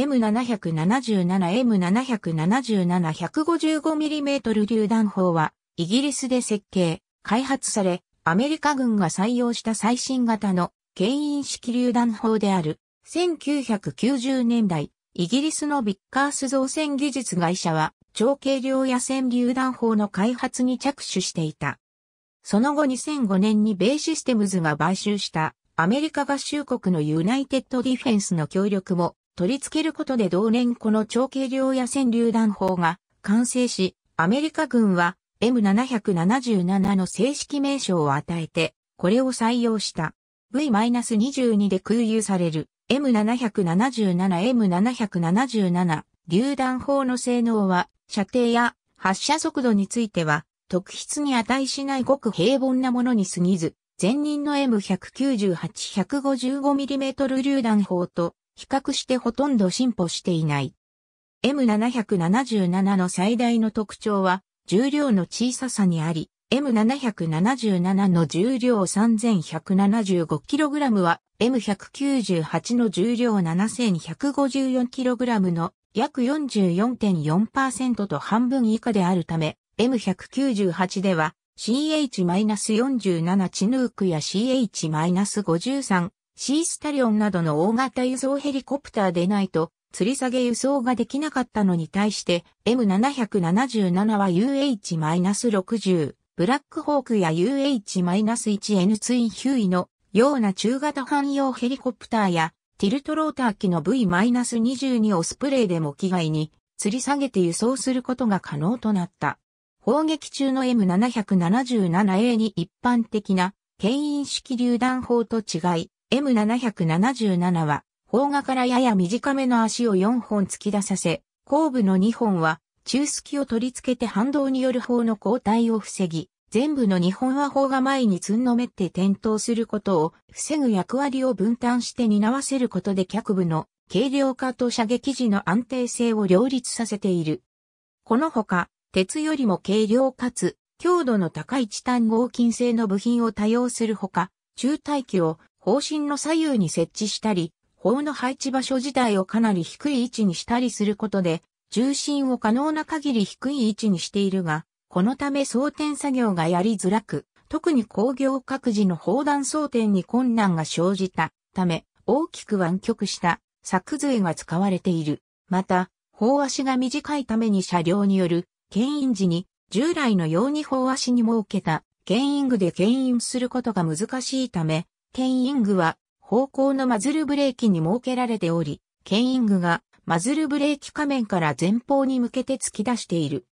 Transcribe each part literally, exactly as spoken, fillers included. エムなななな、エムなななな、ひゃくごじゅうごミリ 榴弾砲は、イギリスで設計、開発され、アメリカ軍が採用した最新型の牽引式榴弾砲である。せんきゅうひゃくきゅうじゅうねんだい、イギリスのビッカース造船技術会社は、超軽量野戦榴弾砲の開発に着手していた。その後にせんごねんにベイシステムズが買収したアメリカ合衆国のユナイテッドディフェンスの協力も取り付けることで同年この超軽量野戦榴弾砲が完成し、アメリカ軍は エムなななな の正式名称を与えてこれを採用した。ブイにじゅうに で空輸される エムなななな、エムなななな 榴弾砲の性能は射程や発射速度については特筆に値しないごく平凡なものに過ぎず、前任の エムひゃくきゅうじゅうはち、ひゃくごじゅうごミリ 榴弾砲と比較してほとんど進歩していない。エムなななな の最大の特徴は重量の小ささにあり、エムなななな の重量 さんぜんひゃくななじゅうごキログラム は エムひゃくきゅうじゅうはち の重量 ななせんひゃくごじゅうよんキログラム の約 よんじゅうよんてんよんパーセント と半分以下であるため、エムひゃくきゅうじゅうはち では シーエイチよんじゅうなな チヌークや シーエイチごじゅうさん、シースタリオンなどの大型輸送ヘリコプターでないと吊り下げ輸送ができなかったのに対して エムなななな は ユーエイチろくじゅう、ブラックホークや ユーエイチいちエヌ ツインヒューイのような中型汎用ヘリコプターやティルトローター機の ブイにじゅうに オスプレイでも機外に吊り下げて輸送することが可能となった。砲撃中の エムななななエー に一般的な牽引式榴弾砲と違い、エムなななな は砲架からやや短めの足をよんほん突き出させ、後部のにほんは中隙を取り付けて反動による砲の後退を防ぎ、前部のにほんは砲が前につんのめって転倒することを防ぐ役割を分担して担わせることで脚部の軽量化と射撃時の安定性を両立させている。このほか、鉄よりも軽量かつ強度の高いチタン合金製の部品を多用するほか、中隊機を砲身の左右に設置したり、砲の配置場所自体をかなり低い位置にしたりすることで、重心を可能な限り低い位置にしているが、このため装填作業がやりづらく、特に工業各自の砲弾装填に困難が生じたため、大きく湾曲した作髄が使われている。また、砲足が短いために車両による牽引時に従来のように砲足に設けた牽引具で牽引することが難しいため、牽引具は方向のマズルブレーキに設けられており、牽引具がマズルブレーキ仮面から前方に向けて突き出している。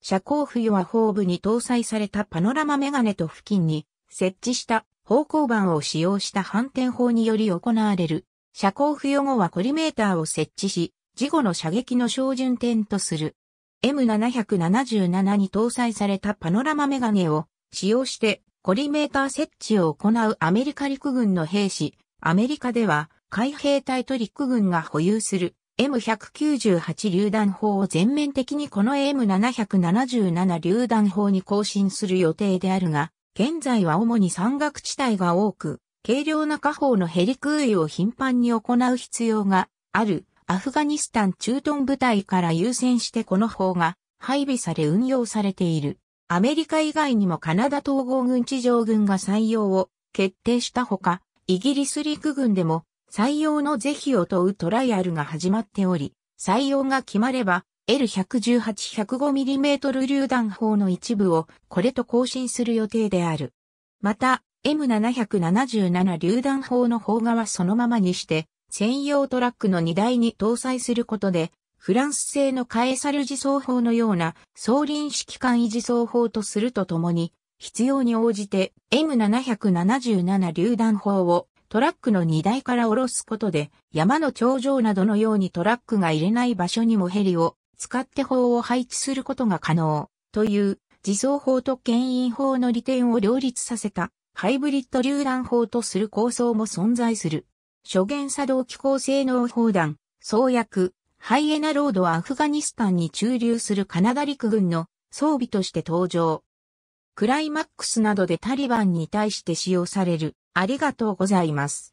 車高付与は砲部に搭載されたパノラマメガネと付近に設置した方向盤を使用した反転砲により行われる。車高付与後はコリメーターを設置し、事後の射撃の照準点とする。エムなななな に搭載されたパノラマメガネを使用してコリメーター設置を行うアメリカ陸軍の兵士。アメリカでは海兵隊と陸軍が保有する エムひゃくきゅうじゅうはち 榴弾砲を全面的にこの エムなななな 榴弾砲に更新する予定であるが、現在は主に山岳地帯が多く、軽量な火砲のヘリ空輸を頻繁に行う必要があるアフガニスタン駐屯部隊から優先してこの砲が配備され運用されている。アメリカ以外にもカナダ統合軍地上軍が採用を決定したほか、イギリス陸軍でも採用の是非を問うトライアルが始まっており、採用が決まれば エルひゃくじゅうはち、ひゃくごミリ 榴弾砲の一部をこれと更新する予定である。また、エムなななな 榴弾砲の砲架はそのままにして、専用トラックの荷台に搭載することで、フランス製のカエサル自走砲のような双輪式簡易自走砲とするとともに、必要に応じて エムなななな 榴弾砲をトラックの荷台から下ろすことで、山の頂上などのようにトラックが入れない場所にもヘリを使って砲を配置することが可能という自走砲と牽引砲の利点を両立させたハイブリッド榴弾砲とする構想も存在する。初弦作動機構性能砲弾、創薬、ハイエナロードはアフガニスタンに駐留するカナダ陸軍の装備として登場。クライマックスなどでタリバンに対して使用される。ありがとうございます。